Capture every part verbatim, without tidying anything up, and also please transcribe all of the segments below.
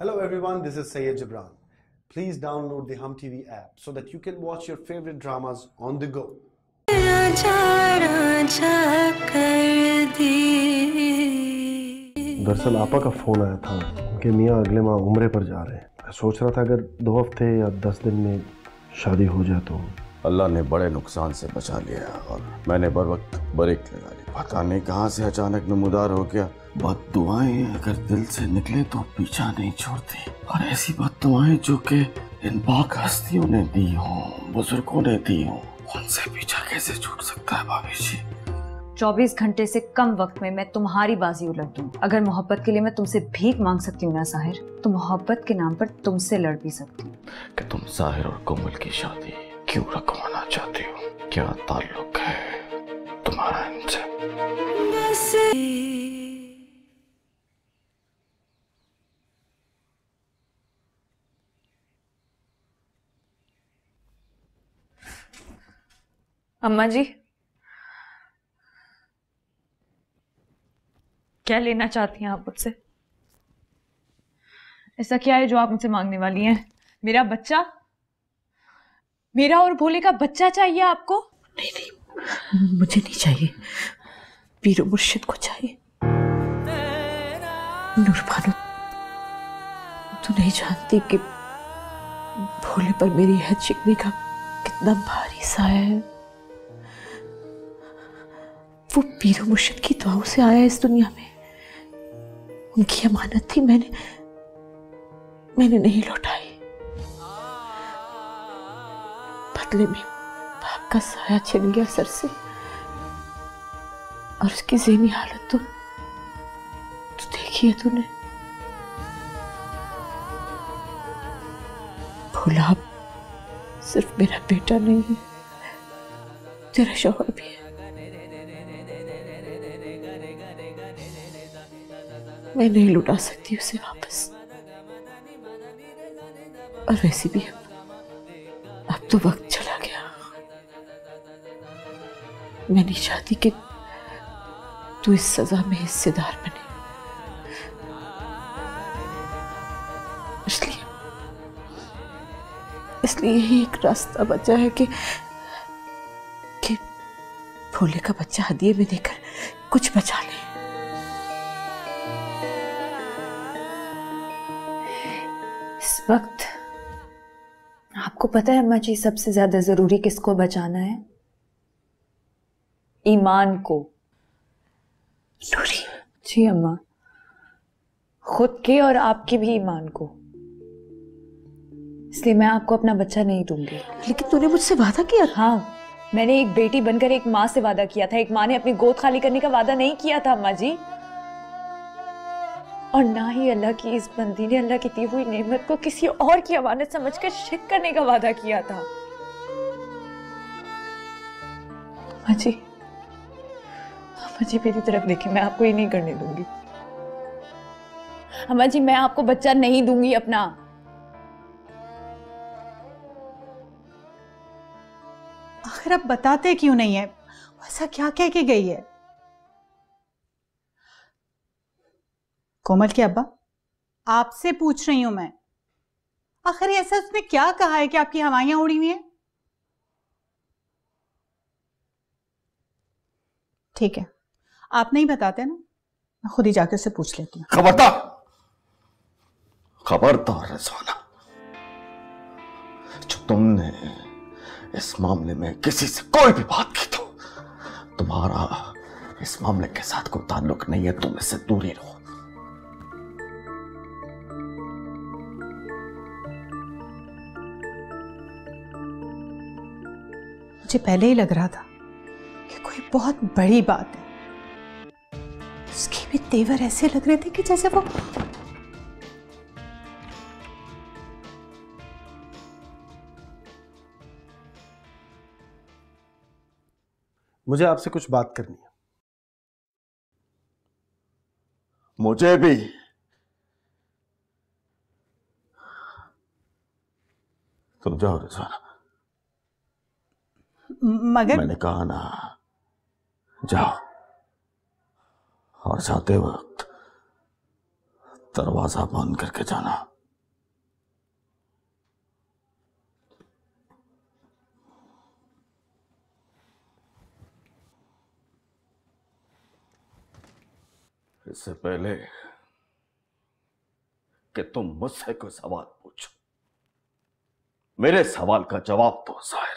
Hello everyone, this is Syed Jibran. Please download the Hum T V app so that you can watch your favorite dramas on the go. दरअसल आपा का phone आया था कि मियाँ अगले माह उम्रे पर जा रहे हैं। मैं सोच रहा था अगर दो हफ्ते या दस दिन में शादी हो जाए तो। अल्लाह ने बड़े नुकसान से बचा लिया और मैंने बर वक्त ब्रेक लगा लिया। पता नहीं कहाँ से अचानक नमूदार हो गया। बद दुआएं अगर दिल से निकले तो पीछा नहीं छोड़ती, और ऐसी बद दुआएं जो कि इन पाक हस्तियों ने दी हो, बुजुर्गों ने दी हो, उनसे पीछा कैसे छूट सकता है भाभी जी। चौबीस घंटे से कम वक्त में मैं तुम्हारी बाजी उलट दूँ। अगर मोहब्बत के लिए मैं तुमसे भीख मांग सकती हूँ ना साहिर, तो मोहब्बत के नाम पर तुमसे लड़ भी सकती हूँ। कि तुम साहिर और कोमल की शादी क्यों रखवाना चाहती हो? क्या ताल्लुक है तुम्हारा इनसे? अम्मा जी, क्या लेना चाहती हैं आप मुझसे? ऐसा क्या है जो आप मुझसे मांगने वाली हैं? मेरा बच्चा, मेरा और भोले का बच्चा चाहिए आपको? नहीं नहीं, मुझे नहीं चाहिए, पीरो मुर्शिद को चाहिए। नूरबानो, तू नहीं जानती कि भोले पर मेरी है चिकनी का कितना भारी साया है। वो पीरो मुर्शिद की दुआओं से आया इस दुनिया में। उनकी अमानत थी, मैंने मैंने नहीं लौटाई। बदले में बाप का साया छिन गया सर से, और उसकी ज़हनी हालत तो तो देखी है तूने। भोला सिर्फ मेरा बेटा नहीं है, तेरा शौहर भी है। मैं नहीं लुटा सकती उसे वापस, और वैसे भी अब तो वक्त चला गया। मैं नहीं चाहती कि तू इस सजा में हिस्सेदार बने, इसलिए इसलिए यही एक रास्ता बचा है कि कि भोले का बच्चा हदिये में देकर कुछ बचा ले। वक्त आपको पता है अम्मा जी, सबसे ज्यादा जरूरी किसको बचाना है? ईमान को। नूरी जी अम्मा, खुद के और आपके भी ईमान को, इसलिए मैं आपको अपना बच्चा नहीं दूंगी। लेकिन तूने मुझसे वादा किया। हाँ, मैंने एक बेटी बनकर एक माँ से वादा किया था। एक माँ ने अपनी गोद खाली करने का वादा नहीं किया था अम्मा जी, और ना ही अल्लाह की इस बंदी ने अल्लाह की दी हुई नेमत को किसी और की अमानत समझकर शिक करने का वादा किया था। अम्मा जी, अम्मा जी मेरी तरफ देखें, मैं आपको ये नहीं करने दूंगी। अम्मा जी, मैं आपको बच्चा नहीं दूंगी अपना। आखिर आप बताते क्यों नहीं है? ऐसा क्या कह के गई है? कोमल के अब्बा, आपसे पूछ रही हूं मैं, आखिर ऐसा उसने क्या कहा है कि आपकी हवाइयां उड़ी हुई हैं? ठीक है, आप नहीं बताते ना, मैं खुद ही जाके उससे पूछ लेती हूँ। खबरदार, खबरदार रज़ाना, जो तुमने इस मामले में किसी से कोई भी बात की तो तुम्हारा इस मामले के साथ कोई ताल्लुक नहीं है। तुम इससे दूरी रहो। मुझे पहले ही लग रहा था कि कोई बहुत बड़ी बात है। उसके भी तेवर ऐसे लग रहे थे कि जैसे वो मुझे आपसे कुछ बात करनी है। मुझे भी तुम जाओ रज़ाना, मगर मैंने कहा ना, जाओ, और जाते वक्त दरवाजा बंद करके जाना। इससे पहले कि तुम मुझसे कोई सवाल पूछो, मेरे सवाल का जवाब दो। जाहिर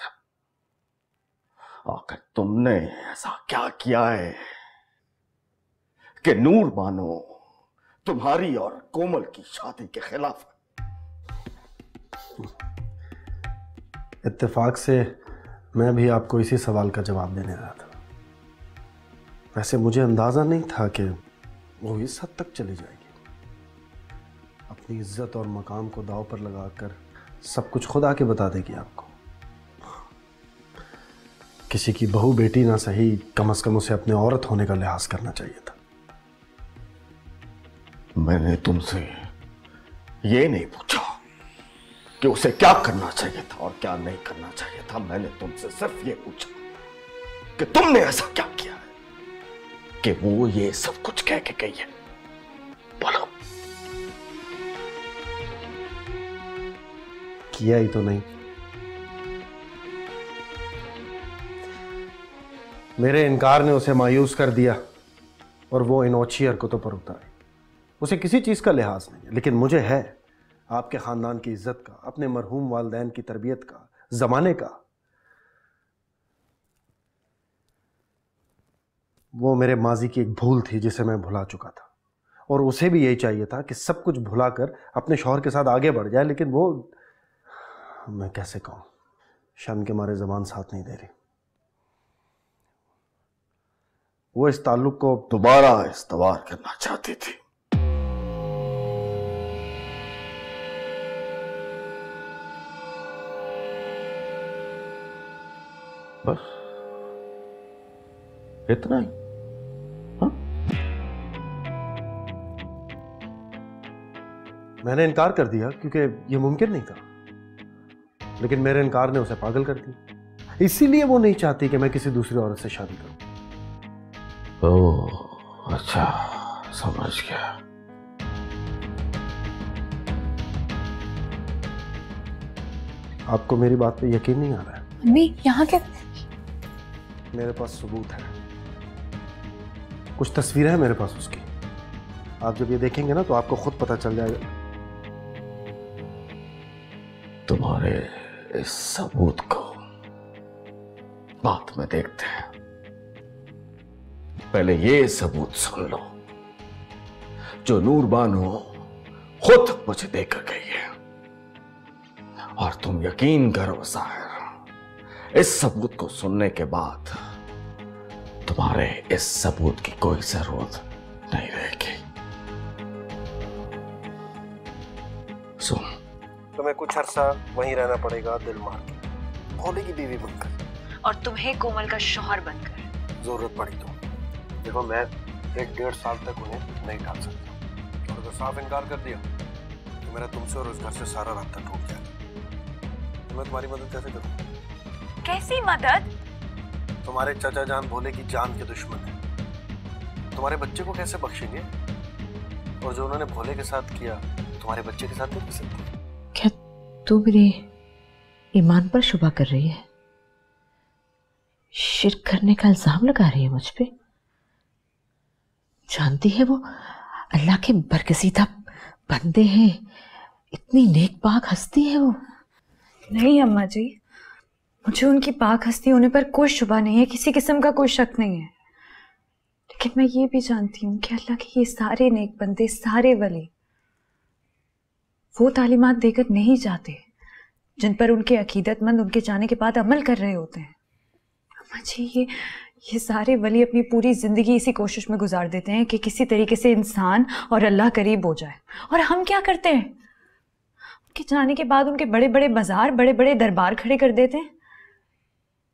आखिर तुमने ऐसा क्या किया है कि नूर बानो तुम्हारी और कोमल की शादी के खिलाफ है? इत्तेफाक से मैं भी आपको इसी सवाल का जवाब देने आया था। वैसे मुझे अंदाजा नहीं था कि वो इस हद तक चली जाएगी। अपनी इज्जत और मकाम को दाव पर लगाकर सब कुछ खुद आके बता देगी आपको। किसी की बहू बेटी ना सही, कम से कम उसे अपने औरत होने का लिहाज करना चाहिए था। मैंने तुमसे ये नहीं पूछा कि उसे क्या करना चाहिए था और क्या नहीं करना चाहिए था। मैंने तुमसे सिर्फ ये पूछा कि तुमने ऐसा क्या किया है कि वो ये सब कुछ कह के गई है। बोलो। किया ही तो नहीं। मेरे इनकार ने उसे मायूस कर दिया और वो इन ओछी हरकतों पर उतारी। उसे किसी चीज़ का लिहाज नहीं है, लेकिन मुझे है, आपके ख़ानदान की इज़्ज़त का, अपने मरहूम वालदैन की तरबियत का, ज़माने का। वो मेरे माजी की एक भूल थी जिसे मैं भुला चुका था, और उसे भी यही चाहिए था कि सब कुछ भुलाकर अपने शौहर के साथ आगे बढ़ जाए। लेकिन वो, मैं कैसे कहूँ, शर्म के मारे ज़बान साथ नहीं दे रही। वो इस ताल्लुक़ को दोबारा इस्तवार करना चाहती थी। बस इतना ही। हाँ? मैंने इनकार कर दिया क्योंकि ये मुमकिन नहीं था, लेकिन मेरे इनकार ने उसे पागल कर दिया। इसीलिए वो नहीं चाहती कि मैं किसी दूसरी औरत से शादी करूं। ओह अच्छा, समझ गया। आपको मेरी बात पे यकीन नहीं आ रहा है? मम्मी यहाँ क्या? मेरे पास सबूत है, कुछ तस्वीरें हैं मेरे पास उसकी। आप जब ये देखेंगे ना तो आपको खुद पता चल जाएगा। तुम्हारे इस सबूत को बाद में देखते हैं, पहले ये सबूत सुन लो जो नूर बानो खुद मुझे देकर गई है। और तुम यकीन करो साहिर, इस सबूत को सुनने के बाद तुम्हारे इस सबूत की कोई जरूरत नहीं रहेगी। सुन, तुम्हें कुछ अरसा वहीं रहना पड़ेगा दिल मार के, भोली की बीवी बनकर, और तुम्हें कोमल का शौहर बनकर। जरूरत पड़ी तो देखो, मैं एक डेढ़ साल तक उन्हें नहीं डाल सकता। और अगर साफ इनकार कर दिया तो मेरा तुमसे और उस घर से सारा रास्ता टूट जाएगा। तो मैं तुम्हारी मदद कैसे करूँगा? कैसी मदद? तुम्हारे चाचा जान भोले की जान के दुश्मन है। तुम्हारे बच्चे को कैसे बख्शेंगे? और जो उन्होंने भोले के साथ किया तुम्हारे बच्चे के साथ नहीं कर सकते। क्या तू मेरे ईमान पर शुबा कर रही है? शिर्क करने का इल्जाम लगा रही है मुझ पे? जानती है वो अल्लाह के बरकसीदा बंदे हैं, इतनी नेकपाक हस्ती है वो। नहीं अम्मा जी, मुझे उनकी पाक हस्ती होने पर कोई शुबा नहीं है, किसी किस्म का कोई शक नहीं है। लेकिन मैं ये भी जानती हूँ कि अल्लाह के ये सारे नेक बंदे, सारे वली, वो तालीमात देकर नहीं जाते जिन पर उनके अकीदतमंद उनके जाने के बाद अमल कर रहे होते हैं। अम्मा जी, ये ये सारे वली अपनी पूरी ज़िंदगी इसी कोशिश में गुजार देते हैं कि किसी तरीके से इंसान और अल्लाह करीब हो जाए। और हम क्या करते हैं? उनके जाने के बाद उनके बड़े बड़े बाजार, बड़े बड़े दरबार खड़े कर देते हैं,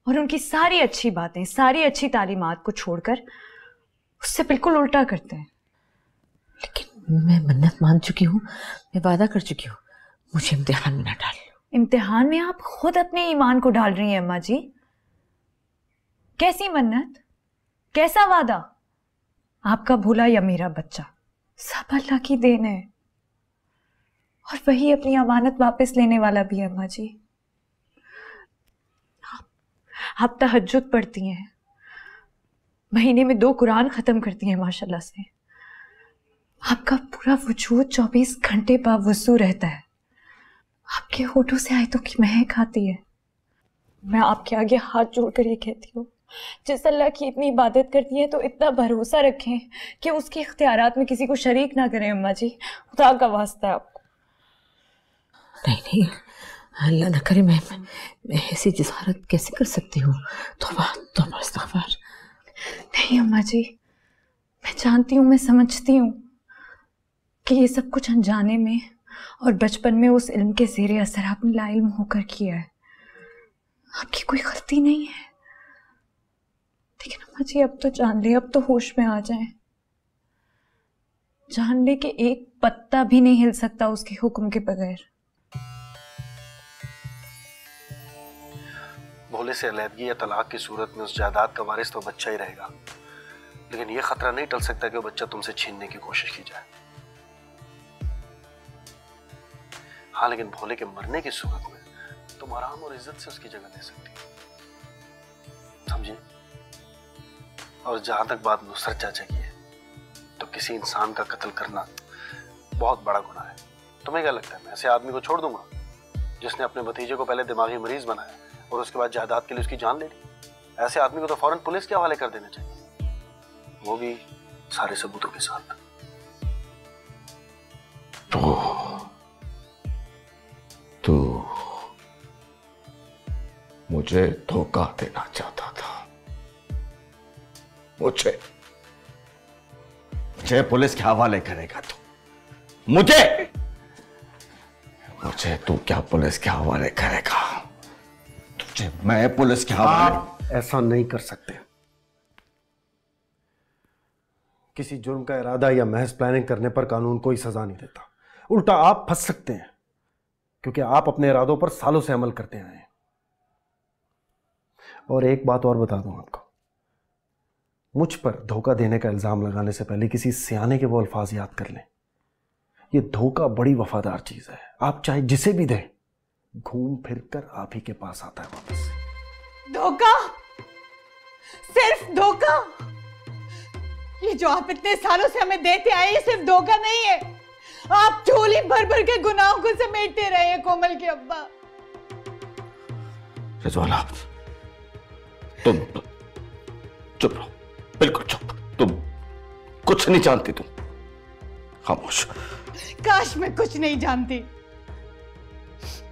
और उनकी सारी अच्छी बातें, सारी अच्छी तालीमात को छोड़कर उससे बिल्कुल उल्टा करते हैं। लेकिन मैं मन्नत मान चुकी हूँ, मैं वादा कर चुकी हूँ, मुझे इम्तिहान में ना डाल। इम्तिहान में आप खुद अपने ईमान को डाल रही हैं अम्मा जी। कैसी मन्नत, कैसा वादा? आपका भोला या मेरा बच्चा, सब अल्लाह की देन है। और वही अपनी अमानत वापस लेने वाला भी है। अम्मा जी आप तहज्जुद पढ़ती हैं, महीने में दो कुरान ख़त्म करती हैं माशाल्लाह से, आपका पूरा वजूद चौबीस घंटे बावजू रहता है, आपके होठों से आयतों की महक आती है। मैं आपके आगे हाथ जोड़कर ये कहती हूँ जिस अल्लाह की इतनी इबादत करती है तो इतना भरोसा रखें कि उसके इख्तियारात में किसी को शरीक ना करें। अम्मा जी खुदा का वास्ता है आपको। नहीं नहीं, अल्लाह ना करे मैं मैं ऐसी जसारत कैसे कर सकती हूँ। तौबा तौबा इस्तग़फ़ार। नहीं अम्मा जी, मैं जानती हूँ, मैं समझती हूँ कि ये सब कुछ अनजाने में और बचपन में उस इल्म के ज़ेरे असर आपने लाइल्म होकर किया है, आपकी कोई गलती नहीं है। लेकिन अम्मा जी अब तो जान ले, अब तो होश में आ जाए, जान ले कि एक पत्ता भी नहीं हिल सकता उसके हुक्म के बगैर। भोले से अलहदगी या तलाक की सूरत में उस जायदाद का वारिस तो बच्चा ही रहेगा, लेकिन यह खतरा नहीं टल सकता कि वो बच्चा तुमसे छीनने की कोशिश की जाए। हाँ, लेकिन भोले के मरने की सूरत में तुम आराम और इज्जत से उसकी जगह ले सकती हो, समझे। और जहां तक बात नुसरत चाचा की है, तो किसी इंसान का कत्ल करना बहुत बड़ा गुनाह है। तुम्हें क्या लगता है मैं ऐसे आदमी को छोड़ दूंगा जिसने अपने भतीजे को पहले दिमागी मरीज बनाया और उसके बाद जायदाद के लिए उसकी जान ले ली? ऐसे आदमी को तो फौरन पुलिस के हवाले कर देना चाहिए, वो भी सारे सबूतों के साथ। तो तो मुझे धोखा देना चाहता था, मुझे मुझे पुलिस के हवाले करेगा तू? मुझे मुझे तू क्या पुलिस के हवाले करेगा? तुझे मैं पुलिस के हवाले ऐसा नहीं कर सकते। किसी जुर्म का इरादा या महज प्लानिंग करने पर कानून कोई सजा नहीं देता, उल्टा आप फंस सकते हैं क्योंकि आप अपने इरादों पर सालों से अमल करते आए हैं। और एक बात और बता दूं आपको, मुझ पर धोखा देने का इल्ज़ाम लगाने से पहले किसी सियाने के वो अल्फाज याद कर लें। ये धोखा बड़ी वफादार चीज़ है, आप चाहे जिसे भी दें घूम फिर कर आप ही के पास आता है वापस। धोखा, सिर्फ धोखा। ये जो आप इतने सालों से हमें देते आए ये सिर्फ धोखा नहीं है, आप झोली भर भर के गुनाहों को समेटते रहे हैं। कोमल के अब्बा रिजवाना, तुम चुप रहो, बिल्कुल चुप, तुम कुछ नहीं जानती, तुम खामोश। काश मैं कुछ नहीं जानती,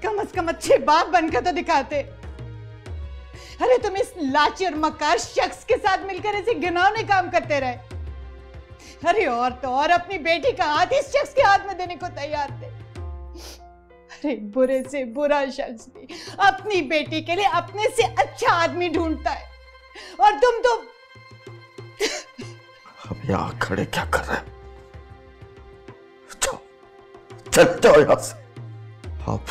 कम से कम अच्छे बाप बनकर तो दिखाते। अरे तुम इस लाची और मकार शख्स के साथ मिलकर ऐसे घिनौने काम करते रहे। अरे और तो और अपनी बेटी का हाथ इस शख्स के हाथ में देने को तैयार थे। अरे बुरे से बुरा शख्स भी अपनी बेटी के लिए अपने से अच्छा आदमी ढूंढता है और तुम तो अब यहाँ खड़े क्या कर रहे हो? चलते हो यहाँ से। अब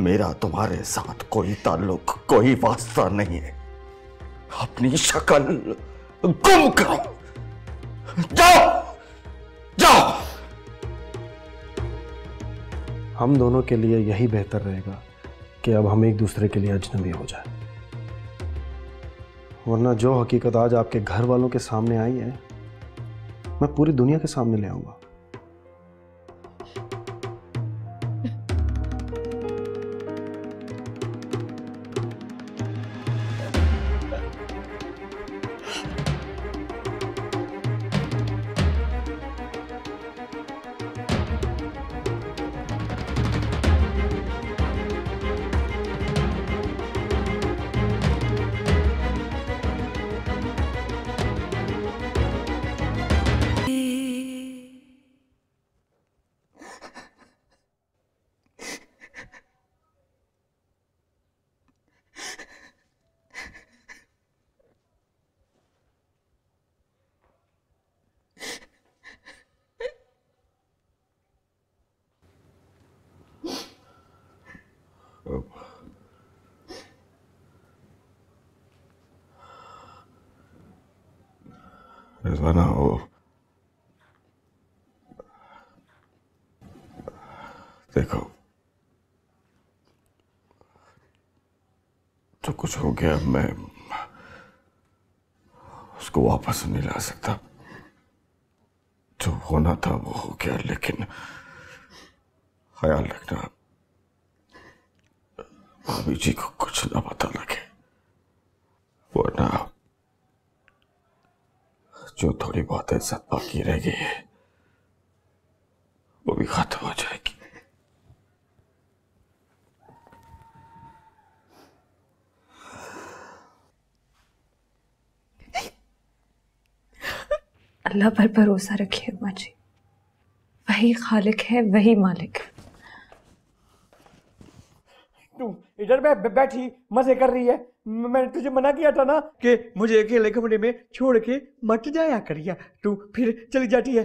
मेरा तुम्हारे साथ कोई ताल्लुक, कोई वास्ता नहीं है। अपनी शक्ल गुम करो, जाओ जाओ। हम दोनों के लिए यही बेहतर रहेगा कि अब हम एक दूसरे के लिए अजनबी हो जाए, वरना जो हकीकत आज आपके घर वालों के सामने आई है मैं पूरी दुनिया के सामने ले आऊंगा। रिजवाना, हो देखो जो कुछ हो गया मैं उसको वापस नहीं ला सकता। जो होना था वो हो गया, लेकिन ख्याल रखना भाभी जी को कुछ ना पता लगे, वरना जो थोड़ी बहुत इज्जत बाकी रह गई है वो भी खत्म हो जाएगी। अल्लाह पर भरोसा रखिए अम्मा जी, वही खालिक है, वही मालिक है। तू इधर बैठ बैठी मजे कर रही है, मैंने तुझे मना किया था ना कि मुझे अकेले कमरे में छोड़ के मत जाया करिया, तू फिर चली जाती है।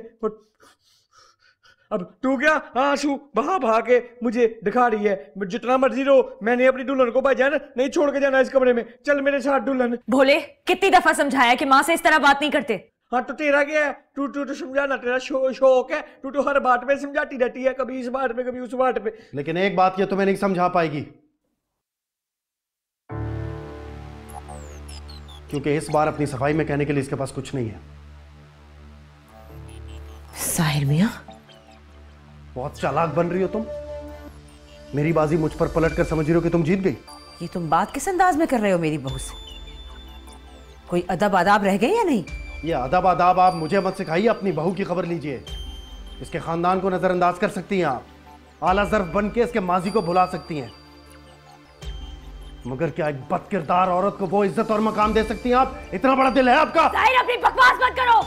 अब तू क्या आंसू बहा बहा के मुझे दिखा रही है, जितना मर्जी रो, मैंने अपनी दुल्हन को भाईजान नहीं छोड़ के जाना इस कमरे में, चल मेरे साथ दुल्हन। भोले, कितनी दफा समझाया कि माँ से इस तरह बात नहीं करते। हाँ तो तेरा क्या है, तू तू तो समझाना तेरा शो, शौक है, तू तो हर बात में समझाती रहती है, कभी इस बात पे कभी उस बात पे। लेकिन एक बात ये तुम्हें नहीं समझा पाएगी, क्योंकि इस बार अपनी सफाई में कहने के लिए इसके पास कुछ नहीं है। साहिर मियां, बहुत चालाक बन रही हो तुम, मेरी बाजी मुझ पर पलट कर समझ रही हो कि तुम जीत गई। ये तुम बात किस अंदाज में कर रहे हो मेरी बहू से, कोई अदब आदाब रह गए या नहीं? ये अदब आदाब आप मुझे मत सिखाइए, अपनी बहू की खबर लीजिए। इसके खानदान को नजरअंदाज कर सकती हैं आप, आला ज़र्फ बन के इसके माजी को भुला सकती हैं, मगर क्या एक बदकिरदार औरत को वो इज्जत और मकाम दे सकती हैं आप? इतना बड़ा दिल है आपका? जाहिर, अपनी बकवास मत करो,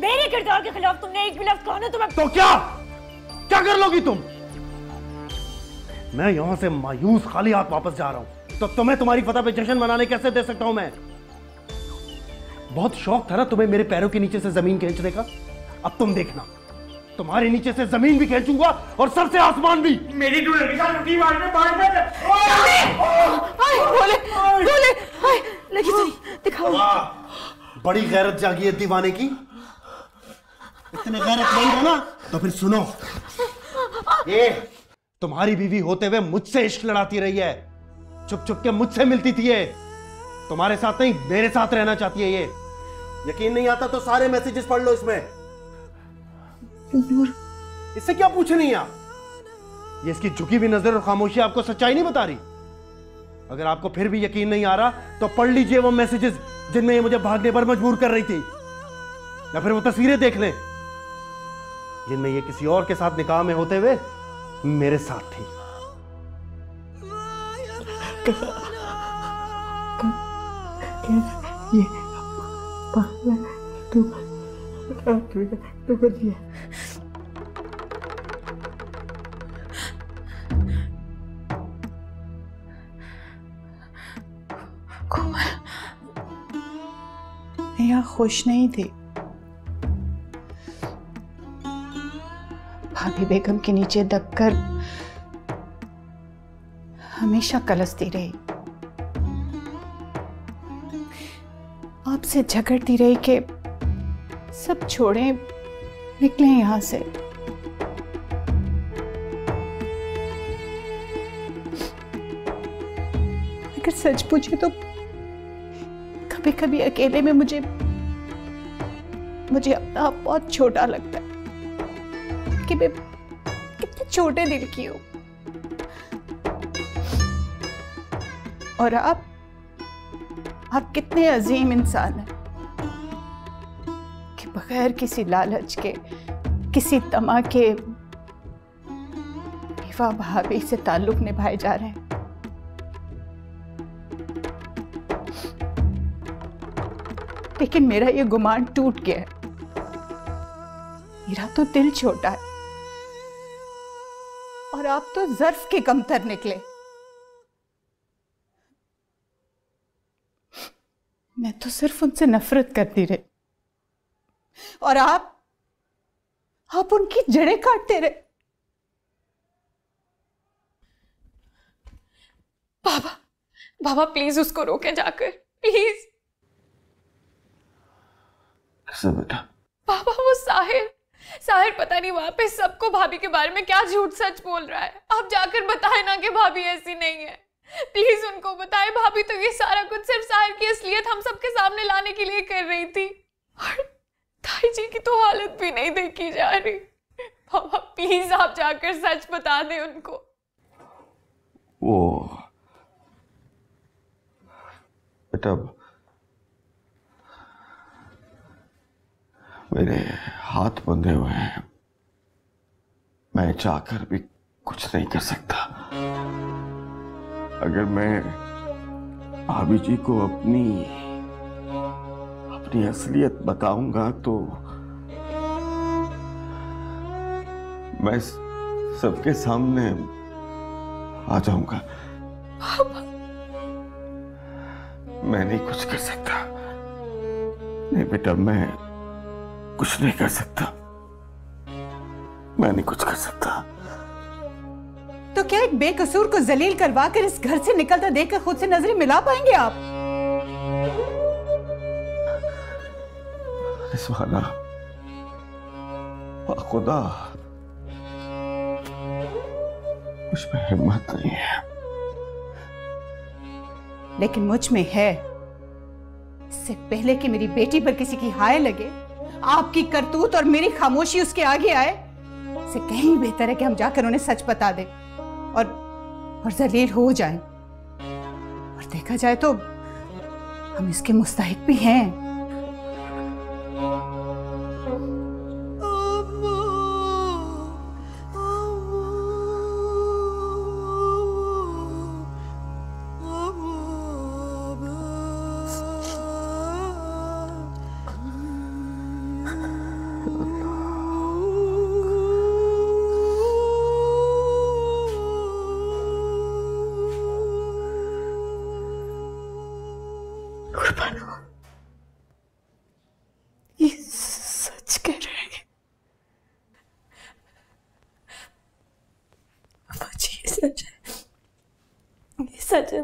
मेरे किरदार के खिलाफ तुमने एक भी लफ्ज़ कहा ना तुम्हें। तो क्या क्या कर लोगी तुम? मैं यहाँ से मायूस खाली हाथ वापस जा रहा हूँ, तो तुम्हें तुम्हारी फतह पे जश्न मनाने कैसे दे सकता हूँ मैं? बहुत शौक था ना तुम्हें मेरे पैरों के नीचे से जमीन खींचने का, अब तुम देखना तुम्हारे नीचे से जमीन भी खींचूंगा और सर से आसमान भी। मेरी बड़ी गैरत जागी है दीवाने की, इतने गैरत नहीं है ना तो फिर सुनो, ये तुम्हारी बीवी होते हुए मुझसे इश्क लड़ाती रही है, चुप चुप के मुझसे मिलती थी, ये तुम्हारे साथ नहीं मेरे साथ रहना चाहती है। ये यकीन नहीं आता तो सारे मैसेजेस पढ़ लो इसमें। इससे क्या पूछ रही हैं आप? ये इसकी झुकी हुई नजर और खामोशी आपको सच्चाई नहीं बता रही? अगर आपको फिर भी यकीन नहीं आ रहा तो पढ़ लीजिए वो मैसेजेस जिनमें ये मुझे भागने पर मजबूर कर रही थी, या फिर वो तस्वीरें देख लें जिनमें ये किसी और के साथ निकाह में होते हुए मेरे साथ थी। ये तू तू कर दिया। नेहा खुश नहीं थी, भाभी बेगम के नीचे दबकर हमेशा कलसती रही, से झगड़ती रही कि सब छोड़ें निकलें यहां से। अगर सच पूछे तो कभी कभी अकेले में मुझे मुझे अपना आप बहुत छोटा लगता है कि मैं कितने छोटे दिल की हूं, और आप आप कितने अजीम इंसान हैं कि बगैर किसी लालच के, किसी तमा के विवाह भाभी से ताल्लुक निभाए जा रहे हैं। लेकिन मेरा ये गुमान टूट गया है, मेरा तो दिल छोटा है और आप तो ज़र्फ के कमतर निकले। मैं तो सिर्फ उनसे नफरत करती रही और आप आप उनकी जड़ें काटते रहे। बाबा बाबा प्लीज उसको रोके जाकर, प्लीज। बेटा बाबा, वो साहिर साहिर पता नहीं वहाँ पे सबको भाभी के बारे में क्या झूठ सच बोल रहा है। आप जाकर बताएं ना कि भाभी ऐसी नहीं है, प्लीज उनको बताएं। भाभी तो ये सारा कुछ सिर्फ साहिर की असलियत हम सबके सामने लाने के लिए कर रही थी, और ताई जी की तो हालत भी नहीं देखी जा रही। बाबा प्लीज आप जाकर सच बता दें उनको। वो बेटा मेरे हाथ बंधे हुए हैं, मैं चाहकर भी कुछ नहीं कर सकता। अगर मैं भाभी जी को अपनी अपनी असलियत बताऊंगा तो मैं सबके सामने आ जाऊंगा। मैं नहीं कुछ कर सकता। नहीं बेटा मैं कुछ नहीं कर सकता, मैं नहीं कुछ कर सकता। तो क्या एक बेकसूर को जलील करवा कर इस घर से निकलता देखकर खुद से नजरें मिला पाएंगे आप? रिज़वाना, खुदा मुझ में हिम्मत नहीं है। लेकिन मुझ में है। इससे पहले कि मेरी बेटी पर किसी की हाय लगे, आपकी करतूत और मेरी खामोशी उसके आगे आए, इससे कहीं बेहतर है कि हम जाकर उन्हें सच बता दें और और जलील हो जाएं। और देखा जाए तो हम इसके मुस्तहिक भी हैं।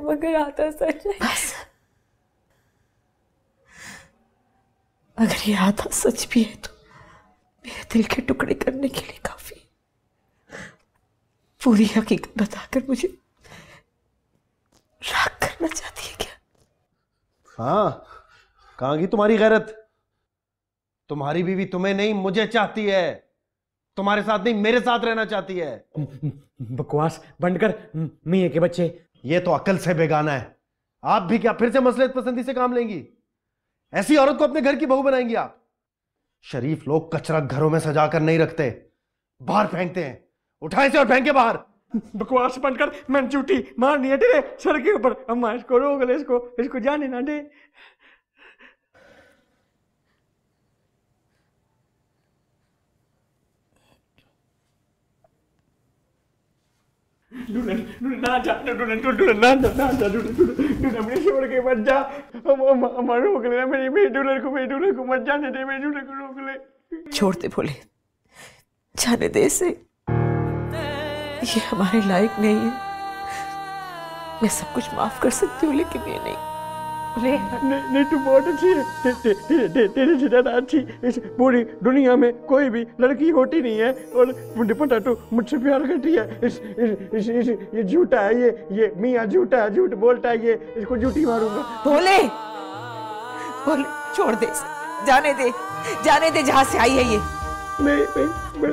मगर आता सच है, बस अगर ये आता सच भी है तो मेरे दिल के टुकड़े करने के लिए काफी। पूरी हकीकत बताकर मुझे राख करना चाहती है क्या? हाँ, कहाँ गई तुम्हारी गैरत? तुम्हारी बीवी तुम्हें नहीं मुझे चाहती है, तुम्हारे साथ नहीं मेरे साथ रहना चाहती है। बकवास बंद कर मियां के बच्चे, ये तो अकल से बेगाना है। आप भी क्या फिर से मसलहत पसंदी से काम लेंगी? ऐसी औरत को अपने घर की बहू बनाएंगी आप? शरीफ लोग कचरा घरों में सजा कर नहीं रखते, बाहर फेंकते हैं, उठाएं से और फेंके बाहर। बकवास बंद कर, मैंने चूटी मारनी है तेरे सर के ऊपर। अम्मा इसको रोक ले, इसको इसको जाने ना दे। ना जा, ना जा, अपने छोड़ के मत जा। रोक ले मेरी मेरी डूलर को, मेरी डूलर को मत जाने दे, मेरी डूलर को रोक ले। छोड़ते बोले जाने दे से, ये हमारे लायक नहीं है। मैं सब कुछ माफ कर सकती हूँ लेकिन ये नहीं। नहीं तू बहुत अच्छी है, तेरे से ज्यादा अच्छी इस पूरी दुनिया में कोई भी लड़की होती नहीं है। और मुझे पता तू मुझसे प्यार करती है। इस इस इस ये झूठा है, ये ये मियाँ झूठा है, झूठ बोलता है ये, इसको झूठी मारूंगा। बोले बोले छोड़ दे, जाने दे, जाने दे जहाँ से आई है ये। मैं मैं मैं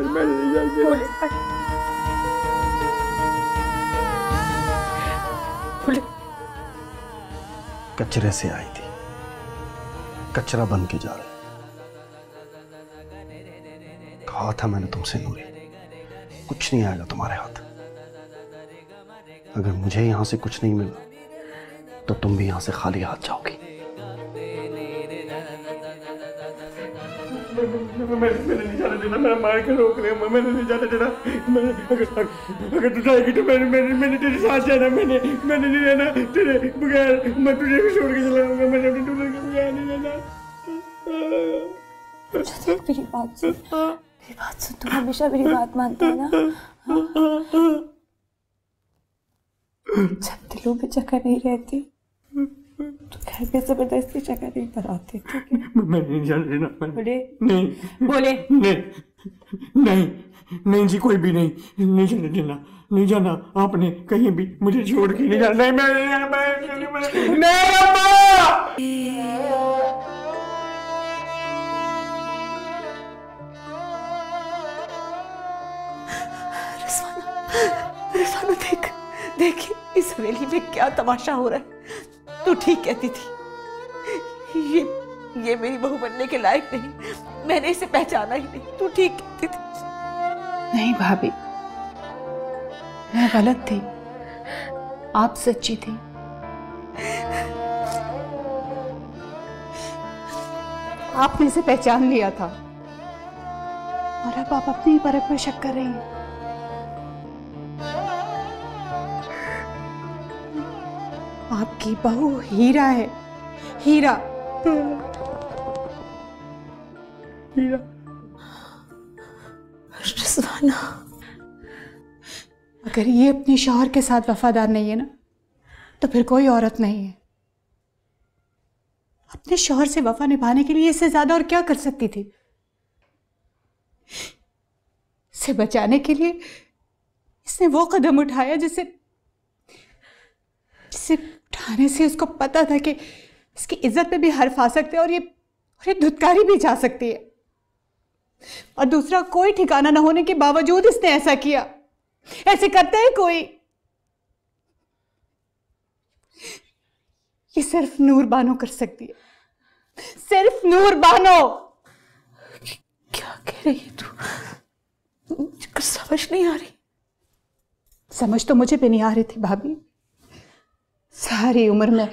बोले कचरे से आई थी, कचरा बन के जा रही। कहा था मैंने तुमसे नूरी, कुछ नहीं आएगा तुम्हारे हाथ। अगर मुझे यहां से कुछ नहीं मिला तो तुम भी यहां से खाली हाथ जाओगी। मैंने नहीं जाने देना, मेरा मार के रोक रहे हैं, मैंने नहीं जाने देना। मैंने अगर अगर तू जाएगी तो मैंने मैंने मैंने तेरे साथ जाना, मैंने मैंने नहीं रहना तेरे बगैर। मैं तुझे भी छोड़ के चला जाऊंगा, मैंने अपने डूलर के बगैर नहीं रहना। मेरी बात सुन, मेरी बात सुन, तू हमेशा मेरी बात मानती है ना? जब दिलों में जगह नहीं रहती घर पे जबरदस्ती जगह नहीं पर आते। मैंने नहीं जाने देना। बोले नहीं, बोले नहीं। नहीं नहीं जी, कोई भी नहीं, नहीं जाने देना, नहीं जाना आपने कहीं भी, मुझे छोड़ के नहीं जाना। नहीं मैं नहीं मैं नहीं अम्मा। रिज़वाना, रिज़वाना देख, देखिए इस हवेली में क्या तमाशा हो रहा है। तू ठीक कहती थी, ये ये मेरी बहू बनने के लायक नहीं, मैंने इसे पहचाना ही नहीं। तू ठीक कहती थी। नहीं भाभी, मैं गलत थी, आप सच्ची थी। आपने इसे पहचान लिया था और अब आप अपने ही परख में शक कर रही हैं। आपकी बहू हीरा है, हीरा हीरा। रिज़वाना, अगर ये अपने शौहर के साथ वफादार नहीं है ना, तो फिर कोई औरत नहीं है। अपने शौहर से वफा निभाने के लिए इससे ज्यादा और क्या कर सकती थी? इसे बचाने के लिए इसने वो कदम उठाया जिसे जिसे उठाने से उसको पता था कि इसकी इज्जत पे भी हर्फ आ सकते हैं और ये और ये धुतकारी भी जा सकती है। और दूसरा, कोई ठिकाना ना होने के बावजूद इसने ऐसा किया। ऐसे करता है कोई? ये सिर्फ नूर बानो कर सकती है, सिर्फ नूर बानो। क्या कह रही है तू? कुछ समझ नहीं आ रही। समझ तो मुझे भी नहीं आ रही थी भाभी। सारी उम्र में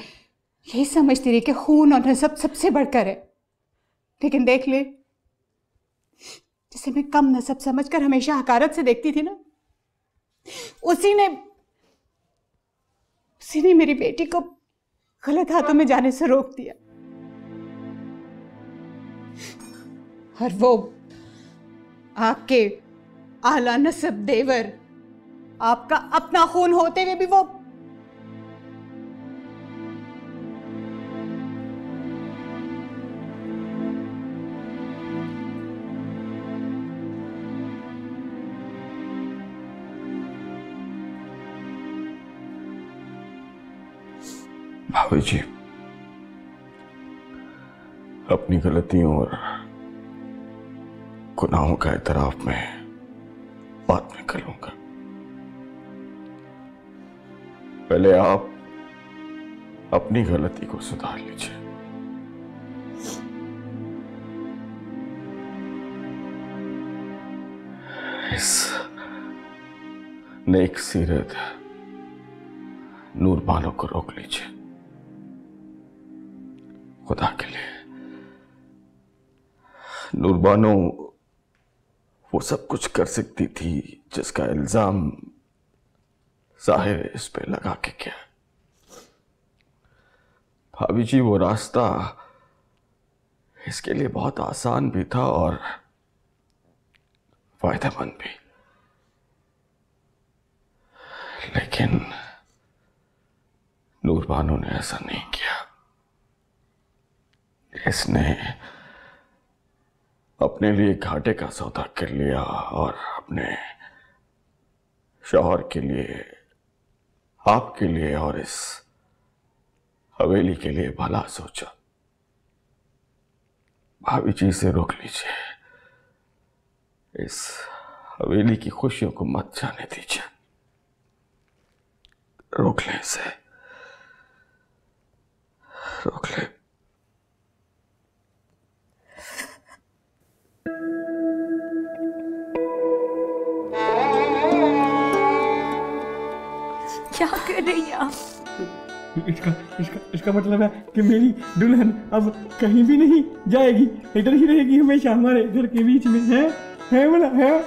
यही समझती रही कि खून और नसब सबसे बढ़कर है, लेकिन देख ले, जिसे मैं कम नसब समझकर हमेशा हकारत से देखती थी ना, उसी ने उसी ने मेरी बेटी को गलत हाथों में जाने से रोक दिया। और वो आपके आला नसब देवर, आपका अपना खून होते हुए भी वो भाभी जी, अपनी गलतियों और गुनाहों का इतराफ मैं बाद में कर लूंगा, पहले आप अपनी गलती को सुधार लीजिए। इस नेक सीरत नूर बानो को रोक लीजिए, खुदा के लिए। नूरबानो वो सब कुछ कर सकती थी जिसका इल्जाम जाहिर इस पे लगा के क्या। भाभी जी, वो रास्ता इसके लिए बहुत आसान भी था और फायदेमंद भी, लेकिन नूरबानो ने ऐसा नहीं किया। इसने अपने लिए घाटे का सौदा कर लिया और अपने शौहर के लिए, आपके लिए और इस हवेली के लिए भला सोचा। भाभी जी, से रोक लीजिए, इस हवेली की खुशियों को मत जाने दीजिए, रोक लें इसे, रोक लें। क्या कर रही हैं आप? इसका इसका इसका मतलब है कि मेरी दुल्हन अब कहीं भी नहीं जाएगी, इधर ही रहेगी हमेशा हमारे घर के बीच में। है है बोला है, है? अब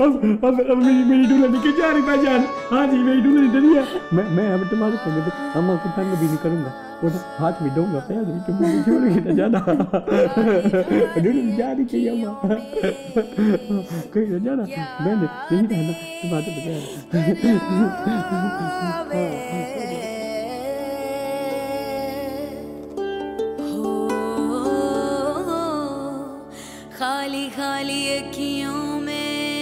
अब अब मेरी मेरी दुल्हन के जा रही पहचान। हाँ जी, मेरी दुल्हन इधर ही है। मैं मैं अब तुम्हारे सामने अम्मा को तंग भी नहीं करूँगा, और हाथ भी दूंगा, पैर भी तुम्हें छोड़ के ना जाना। दुल्हन जा रही चाहिए अम्मा, कहीं ना जाना, मैंने नहीं रहना तुम्हारे बगैर। Oh खाली अखियों में,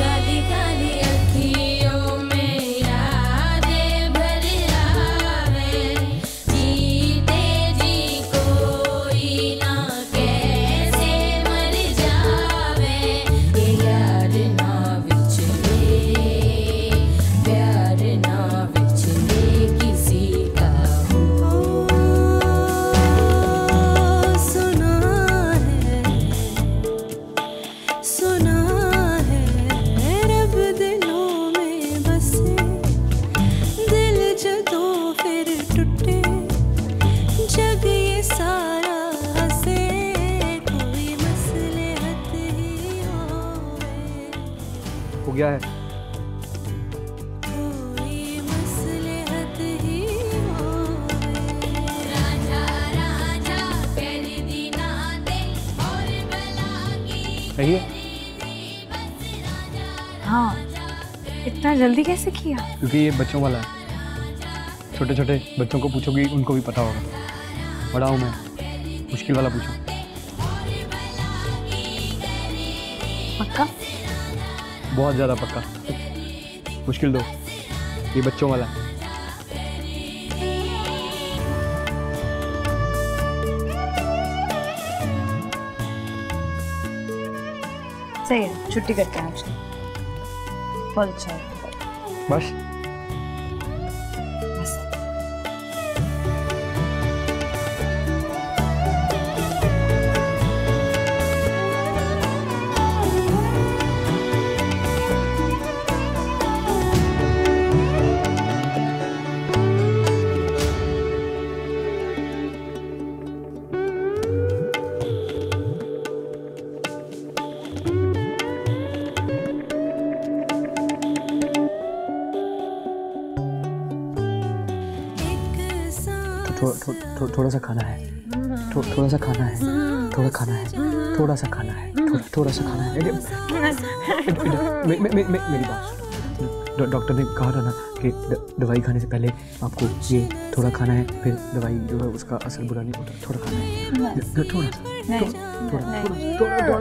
खाली खाली अखियों में यादें भर आवे, जीते जी कोई ना कैसे मर जावे, ये याद ना बिछड़े, प्यार ना बिछड़े किसी का हो। सुना है, सुना है रब दिलों में बसे, दिल जदो फिर टूटे, जग ये सारा हंसे, कोई मसलहत ही होवे, हो गया है सही है। हाँ, इतना जल्दी कैसे किया? क्योंकि ये बच्चों वाला है, छोटे छोटे बच्चों को पूछोगी उनको भी पता होगा। बड़ा हूँ मैं, मुश्किल वाला पूछो। पक्का? बहुत ज़्यादा पक्का। मुश्किल दो, ये बच्चों वाला है। सही है, छुट्टी करते हैं आपसे। बहुत अच्छा है। बस थो, थो, थो, थोड़ा सा खाना है, थो, थोड़ा सा खाना है, थोड़ा खाना है, थोड़ा सा खाना है, थोड़ा थोड़ा सा खाना है। मे, मे, मे, मेरी बात, डॉक्टर ने कहा था ना कि दवाई खाने से पहले आपको ये थोड़ा खाना है, फिर दवाई जो है उसका असर बुरा नहीं होता। थोड़ा खाना है, थोड़ा सा, थोड़ा थोड़ा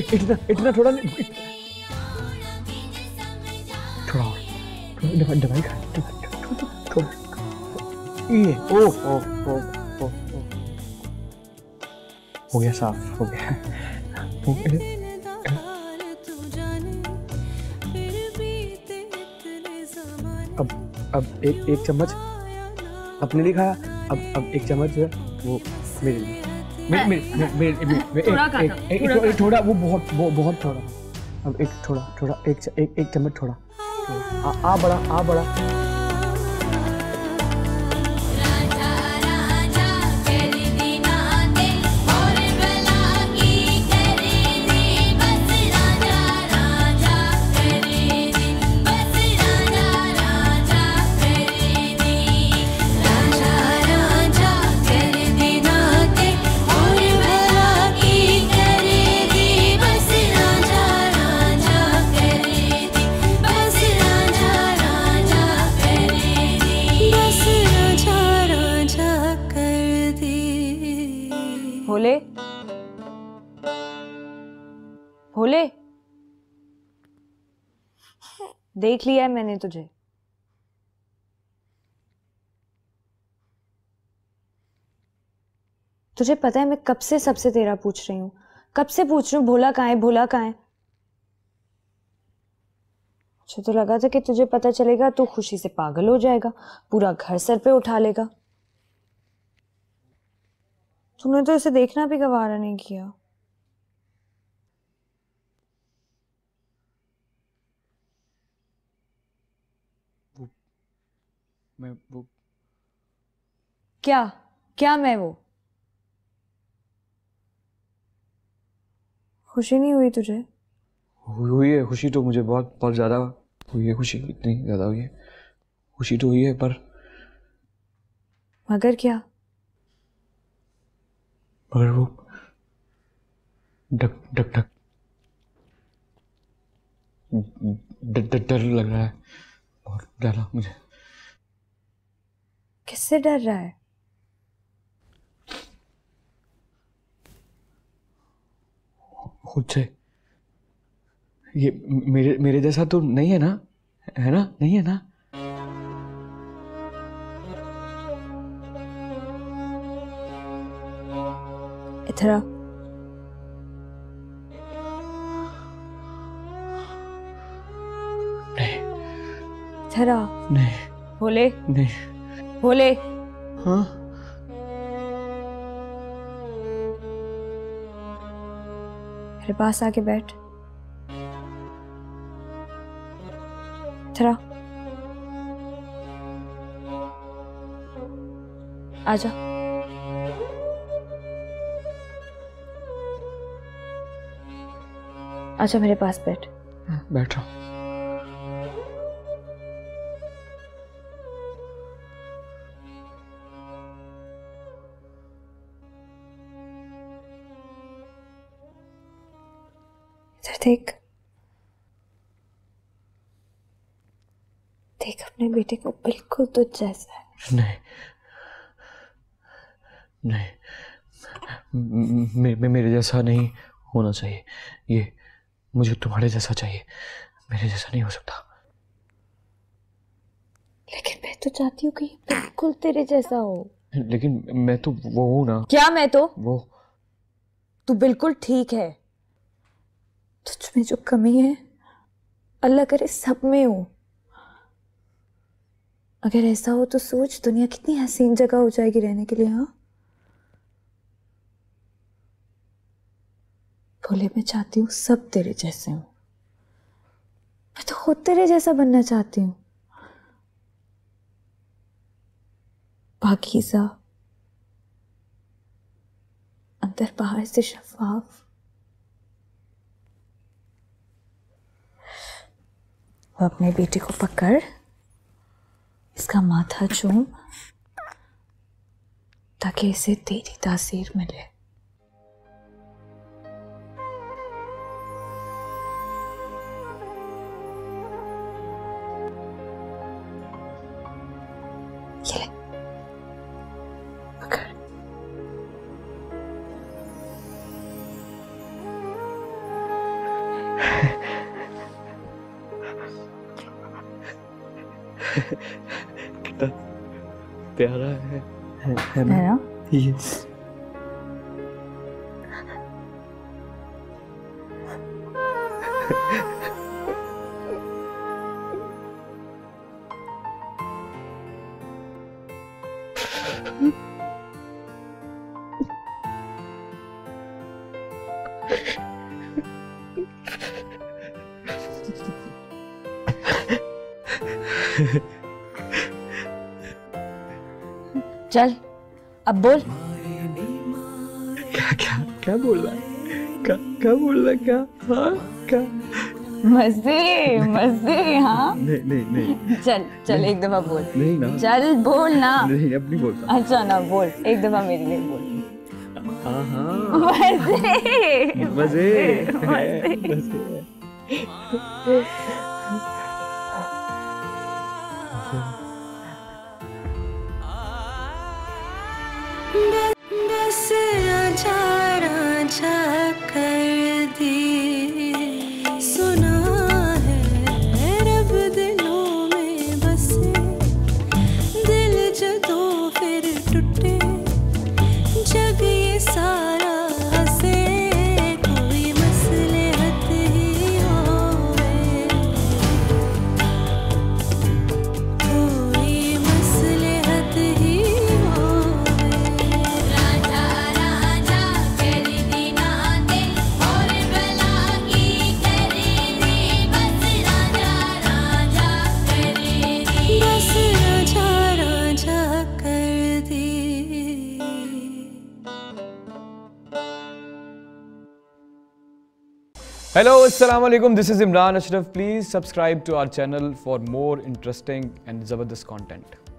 इतना इतना थोड़ा नहीं, थोड़ा और दवाई खा, थोड़ा ये। ओ ओ ओ ओ हो गया, साफ हो गया। अब अब एक एक चम्मच अपने लिए खाया, अब अब एक चम्मच जो है वो मेरे लिए। मेरे मेरे मेरे मेरे एक थोड़ा, वो बहुत वो बहुत थोड़ा। अब एक थोड़ा थोड़ा एक एक एक चम्मच थोड़ा। आ बड़ा, आ बड़ा। भोले, भोले, देख लिया है मैंने तुझे। तुझे पता है मैं कब से सबसे तेरा पूछ रही हूं, कब से पूछ रही हूं भोला कहाँ है, भोला कहाँ है। मुझे तो लगा था कि तुझे पता चलेगा तो खुशी से पागल हो जाएगा, पूरा घर सर पे उठा लेगा। तूने तो इसे देखना भी गवारा नहीं किया। वो, मैं वो क्या क्या मैं वो खुशी नहीं हुई तुझे? हुई है खुशी तो मुझे बहुत बहुत ज्यादा हुई है खुशी, इतनी ज्यादा हुई है खुशी तो हुई है, पर मगर क्या? मगर वो ढक ढक ढक डर लग रहा है, बहुत डर रहा मुझे। किससे डर रहा है? खुद से। ये मेरे मेरे जैसा तो नहीं है ना, है ना? नहीं है ना? इधर आओ। नहीं भोले, नहीं भोले। हाँ मेरे पास आके बैठ। थरा आजा। अच्छा मेरे पास बैठ। बैठो। देख, देख अपने बेटे को, बिल्कुल तुझ जैसा है। नहीं नहीं मे, मे, मेरे जैसा नहीं होना चाहिए ये, मुझे तुम्हारे जैसा चाहिए, मेरे जैसा नहीं हो सकता। लेकिन मैं तो चाहती हूँ कि बिल्कुल तेरे जैसा हो। लेकिन मैं तो वो हूँ ना। क्या मैं तो वो? तू बिल्कुल ठीक है, तुझ में जो कमी है अल्लाह करे सब में हो। अगर ऐसा हो तो सोच दुनिया कितनी हसीन जगह हो जाएगी रहने के लिए। हाँ भोले, मैं चाहती हूँ सब तेरे जैसे हो। मैं तो खुद तेरे जैसा बनना चाहती हूँ। पाकीज़ा, अंदर बाहर से शफाफ। अपने बेटे को पकड़, इसका माथा चूम, ताकि इसे तेरी तासीर मिले। ये पकड़। कितना प्यारा है, है, है ना? ना? ये चल अब बोल। क्या क्या क्या बोल रहा है? क्या क्या बोल रहा है? क्या? हाँ क्या? मजे मजे। हाँ नहीं नहीं नहीं चल चल एक दफा बोल। नहीं ना, चल बोल ना। नहीं अब नहीं बोलता। अच्छा ना बोल, एक दफा मेरे लिए बोल। हाँ हाँ मजे मजे मजे। बस राजा राजा कर दे, सुना है रब दिलों में बसे, दिल जो दो फिर टूटे, जग ये सारा हंसे, कोई मसले हत ही होवे, कोई मसले हत ही। हेलो अस्सलाम वालेकुम, this is Imran Ashraf. Please subscribe to our channel for more interesting and ज़बरदस्त कंटेंट।